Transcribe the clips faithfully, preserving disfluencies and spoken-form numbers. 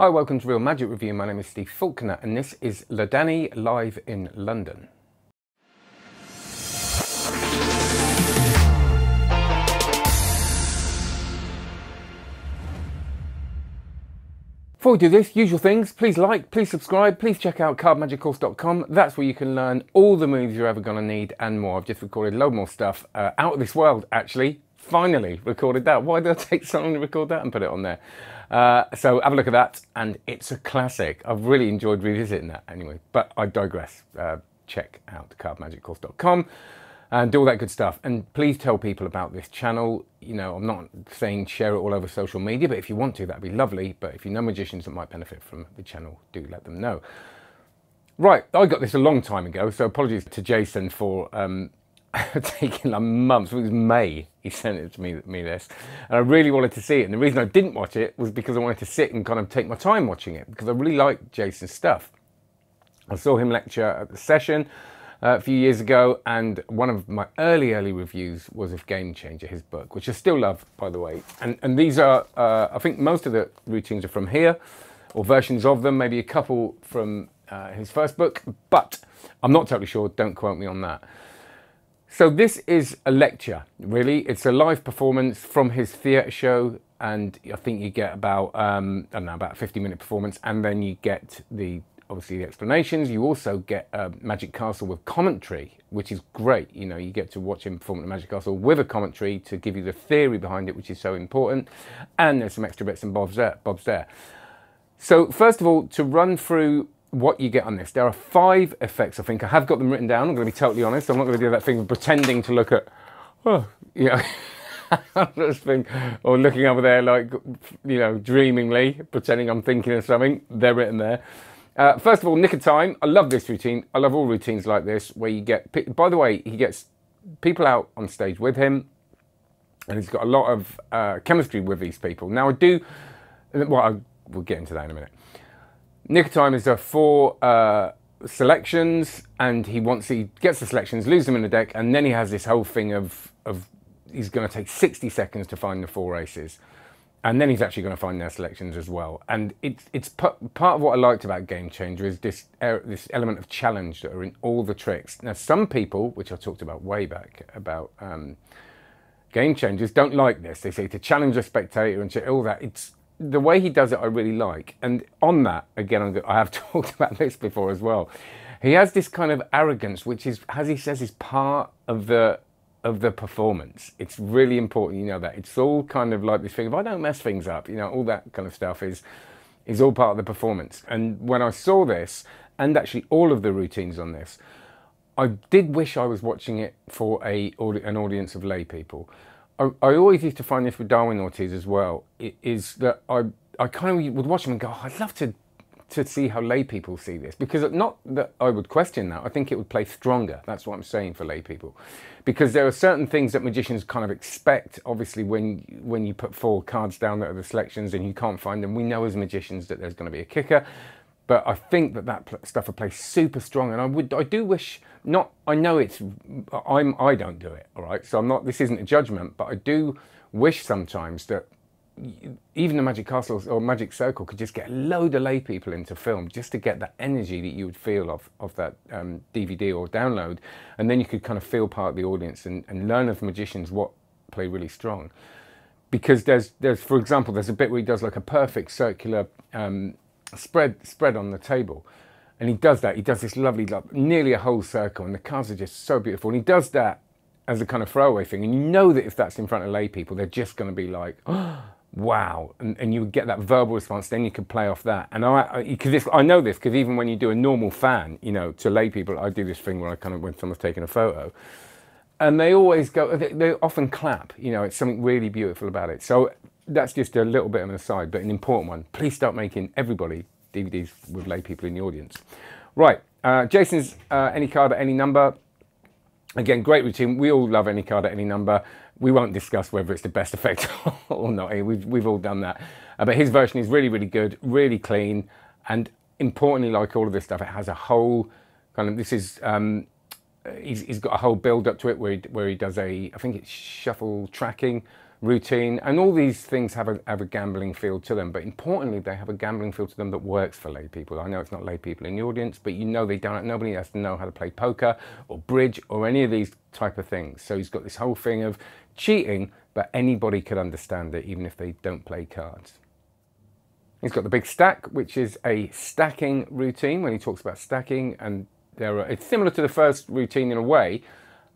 Hi, welcome to Real Magic Review. My name is Steve Faulkner and this is Ladanye Live in London. Before we do this, usual things, please like, please subscribe, please check out card magic course dot com. That's where you can learn all the moves you're ever going to need and more. I've just recorded a load more stuff uh, out of this world, actually. Finally recorded that. Why did I take so long to record that and put it on there? Uh, so have a look at that, and it's a classic. I've really enjoyed revisiting that anyway, but I digress. Uh, check out card magic course dot com and do all that good stuff. And please tell people about this channel. You know, I'm not saying share it all over social media, but if you want to, that'd be lovely. But if you know magicians that might benefit from the channel, do let them know. Right, I got this a long time ago, so apologies to Jason for... Um, taking like months. It was May he sent it to me, me this, and I really wanted to see it, and the reason I didn't watch it was because I wanted to sit and kind of take my time watching it, because I really like Jason's stuff. I saw him lecture at the session uh, a few years ago, and one of my early early reviews was of Game Changer, his book, which I still love, by the way. And and these are uh, I think most of the routines are from here, or versions of them, maybe a couple from uh, his first book, but I'm not totally sure, don't quote me on that. So this is a lecture, really. It's a live performance from his theatre show, and I think you get about, um, I don't know, about a fifty minute performance, and then you get the, obviously, the explanations. You also get uh, Magic Castle with commentary, which is great. You know, you get to watch him perform at Magic Castle with a commentary to give you the theory behind it, which is so important, and there's some extra bits and bobs there. Bobs there. So first of all, to run through what you get on this. There are five effects, I think. I have got them written down. I'm going to be totally honest. I'm not going to do that thing of pretending to look at, oh, you know, or looking over there like, you know, dreamingly, pretending I'm thinking of something. They're written there. Uh, first of all, Nick of Time. I love this routine. I love all routines like this where you get, by the way, he gets people out on stage with him, and he's got a lot of uh, chemistry with these people. Now I do, well, I, we'll get into that in a minute. Nick of Time is a four uh, selections, and he wants he gets the selections, loses them in the deck, and then he has this whole thing of of he's going to take sixty seconds to find the four aces, and then he's actually going to find their selections as well. And it's it's part of what I liked about Game Changer is this er, this element of challenge that are in all the tricks. Now some people, which I talked about way back about um, Game Changers, don't like this. They say to challenge a spectator and all that. It's the way he does it I really like. And on that, again, I'm, I have talked about this before as well. He has this kind of arrogance, which is, as he says, is part of the of the performance. It's really important, you know, that. It's all kind of like this thing, if I don't mess things up, you know, all that kind of stuff is, is all part of the performance. And when I saw this, and actually all of the routines on this, I did wish I was watching it for a an audience of lay people. I, I always used to find this with Darwin Ortiz as well, it, is that I, I kind of would watch him and go, oh, I'd love to, to see how lay people see this. Because not that I would question that, I think it would play stronger. That's what I'm saying for lay people. Because there are certain things that magicians kind of expect, obviously, when, when you put four cards down that are the selections and you can't find them. We know as magicians that there's going to be a kicker. But I think that that stuff would play super strong, and I would, I do wish, not, I know it's, I'm, I don't do it, all right? So I'm not, this isn't a judgment, but I do wish sometimes that even the Magic Castle or Magic Circle could just get a load of lay people into film just to get that energy that you would feel of, of that um, D V D or download, and then you could kind of feel part of the audience and, and learn of magicians what play really strong. Because there's, there's, for example, there's a bit where he does like a perfect circular, um, spread spread on the table, and he does that, he does this lovely, like, nearly a whole circle, and the cards are just so beautiful, and he does that as a kind of throwaway thing, and you know that if that's in front of lay people, they're just going to be like, oh, wow, and, and you would get that verbal response, then you could play off that. And I, because I, I know this, because even when you do a normal fan, you know, to lay people, I do this thing where I kind of, when someone's taking a photo, and they always go, they, they often clap, you know, it's something really beautiful about it. So that's just a little bit of an aside, but an important one. Please start making everybody D V Ds with lay people in the audience. Right, uh, Jason's uh, Any Card at Any Number. Again, great routine. We all love Any Card at Any Number. We won't discuss whether it's the best effect or not. We've, we've all done that. Uh, but his version is really, really good, really clean. And importantly, like all of this stuff, it has a whole kind of, this is, um, he's, he's got a whole build up to it where he, where he does a, I think it's shuffle tracking, routine, and all these things have a, have a gambling feel to them, but importantly they have a gambling feel to them that works for lay people. I know it's not lay people in the audience, but you know they don't, nobody has to know how to play poker or bridge or any of these type of things. So he's got this whole thing of cheating, but anybody could understand it even if they don't play cards. He's got the big stack, which is a stacking routine when he talks about stacking, and there are, it's similar to the first routine in a way,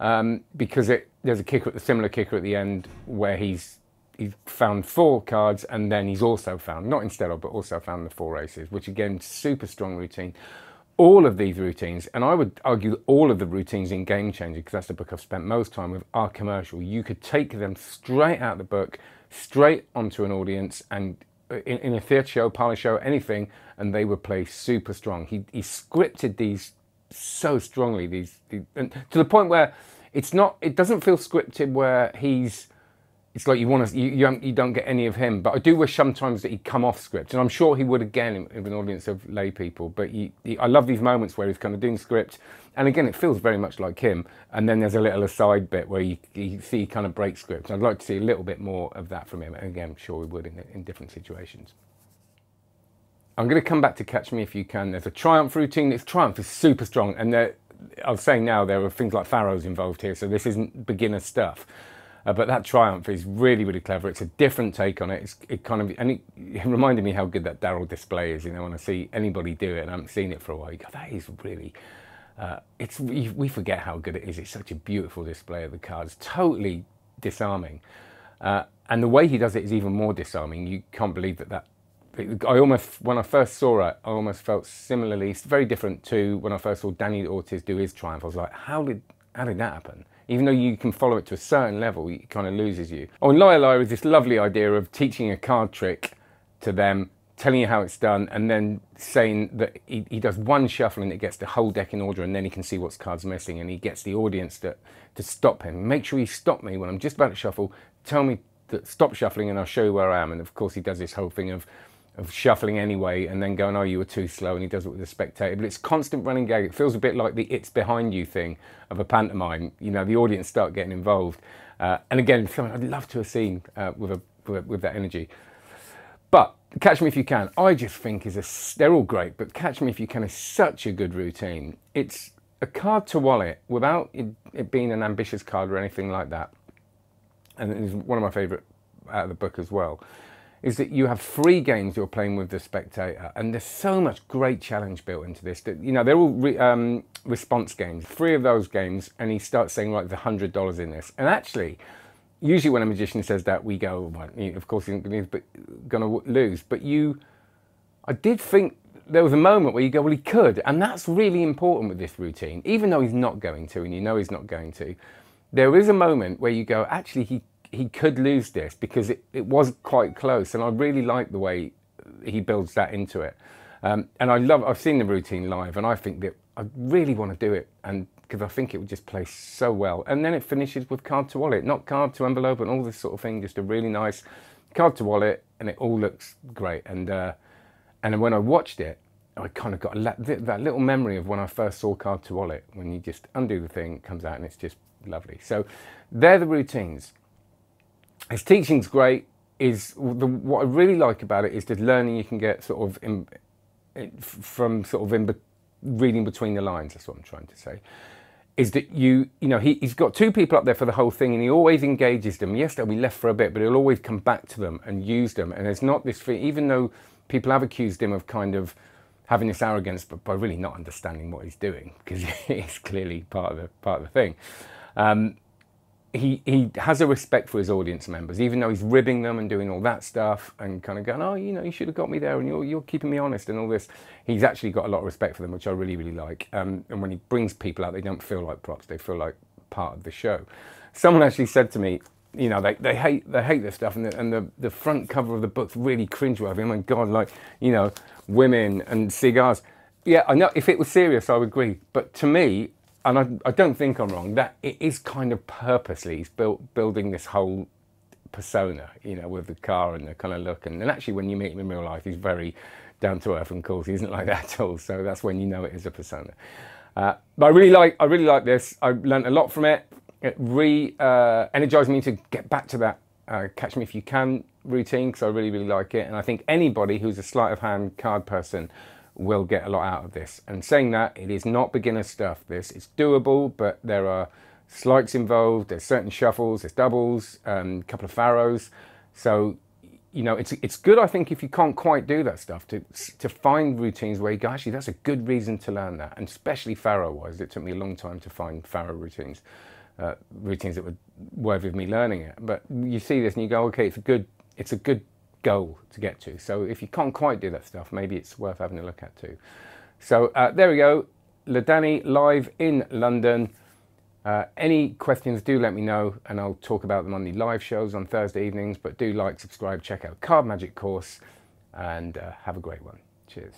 um, because it there's a kicker, a similar kicker at the end where he's he's found four cards, and then he's also found, not instead of, but also found the four aces, which again, super strong routine. All of these routines, and I would argue all of the routines in Game Changer, because that's the book I've spent most time with, are commercial. You could take them straight out of the book, straight onto an audience, and in, in a theatre show, parlour show, anything, and they would play super strong. He, he scripted these so strongly, these, these and to the point where It's not, it doesn't feel scripted where he's, it's like you want to, you, you, don't, you don't get any of him. But I do wish sometimes that he'd come off script. And I'm sure he would again with an audience of lay people. But he, he, I love these moments where he's kind of doing script. And again, it feels very much like him. And then there's a little aside bit where you, you see kind of break script. I'd like to see a little bit more of that from him. And again, I'm sure we would in, in different situations. I'm going to come back to Catch Me If You Can. There's a triumph routine. It's triumph is super strong. And there, I was saying now, there are things like pharaohs involved here, so this isn't beginner stuff. Uh, but that triumph is really, really clever. It's a different take on it. It's, it kind of, and it, it reminded me how good that Darryl display is. You know, when I see anybody do it, and I haven't seen it for a while, you go, that is really, uh, it's, we, we forget how good it is. It's such a beautiful display of the cards, totally disarming. Uh, and the way he does it is even more disarming. You can't believe that that, I almost, when I first saw it, I almost felt similarly, very different to when I first saw Danny Ortiz do his triumph. I was like, how did, how did that happen? Even though you can follow it to a certain level, it kind of loses you. Oh, and Ladanye was this lovely idea of teaching a card trick to them, telling you how it's done, and then saying that he, he does one shuffle and it gets the whole deck in order, and then he can see what's cards missing, and he gets the audience to, to stop him. Make sure you stop me when I'm just about to shuffle. Tell me to stop shuffling and I'll show you where I am. And of course he does this whole thing of of shuffling anyway, and then going, oh, you were too slow, and he does it with a spectator. But it's constant running gag. It feels a bit like the it's behind you thing of a pantomime. You know, the audience start getting involved. Uh, and again, something I'd love to have seen uh, with, a, with, a, with that energy. But Catch Me If You Can, I just think is a, they're all great, but Catch Me If You Can is such a good routine. It's a card to wallet without it, it being an ambitious card or anything like that. And it's one of my favorite out of the book as well. Is that you have three games you're playing with the spectator, and there's so much great challenge built into this. That, you know, they're all re, um, response games, three of those games, and he starts saying, right, there's one hundred dollars in this. And actually, usually when a magician says that, we go, well, of course he's going to lose. But you, I did think there was a moment where you go, well, he could. And that's really important with this routine, even though he's not going to, and you know he's not going to. There is a moment where you go, actually, he he could lose this because it, it was quite close, and I really like the way he builds that into it. Um, and I love, I've seen the routine live, and I think that I really want to do it, and because I think it would just play so well. And then it finishes with card to wallet, not card to envelope and all this sort of thing, just a really nice card to wallet, and it all looks great. And uh, and when I watched it, I kind of got that little memory of when I first saw card to wallet, when you just undo the thing, it comes out, and it's just lovely. So they're the routines. His teaching's great. Is the, what I really like about it is the learning you can get sort of in, from sort of in be, reading between the lines. That's what I'm trying to say. Is that you you know he, he's got two people up there for the whole thing, and he always engages them. Yes, they'll be left for a bit, but he'll always come back to them and use them. And there's not this thing, even though people have accused him of kind of having this arrogance, but by really not understanding what he's doing, because it's clearly part of the part of the thing. Um, He, he has a respect for his audience members, even though he's ribbing them and doing all that stuff and kind of going, oh, you know, you should have got me there, and you're, you're keeping me honest and all this. He's actually got a lot of respect for them, which I really, really like. Um, and when he brings people out, they don't feel like props. They feel like part of the show. Someone actually said to me, you know, they, they hate they hate this stuff, and, the, and the, the front cover of the book's really cringeworthy. Oh, my God, like, you know, women and cigars. Yeah, I know, if it was serious, I would agree. But to me, and I, I don't think I'm wrong, that it is kind of purposely, he's built, building this whole persona, you know, with the car and the kind of look. And, and actually, when you meet him in real life, he's very down-to-earth and cool. He isn't like that at all. So that's when you know it is a persona. Uh, but I really like I really like this. I learned a lot from it. It re-energised uh, me to get back to that uh, Catch Me If You Can routine, because I really, really like it. And I think anybody who's a sleight of hand card person will get a lot out of this. And saying that, it is not beginner stuff, this. It's doable, but there are sleights involved, there's certain shuffles, there's doubles, um, a couple of pharaohs. So, you know, it's, it's good, I think, if you can't quite do that stuff, to, to find routines where you go, actually, that's a good reason to learn that. And especially pharaoh-wise, it took me a long time to find pharaoh routines, uh, routines that were worthy of me learning it. But you see this and you go, okay, it's a good, it's a good goal to get to. So if you can't quite do that stuff, maybe it's worth having a look at too. So uh, there we go, Ladanye Live in London. Uh, any questions, do let me know, and I'll talk about them on the live shows on Thursday evenings. But do like, subscribe, check out Card Magic Course, and uh, have a great one. Cheers.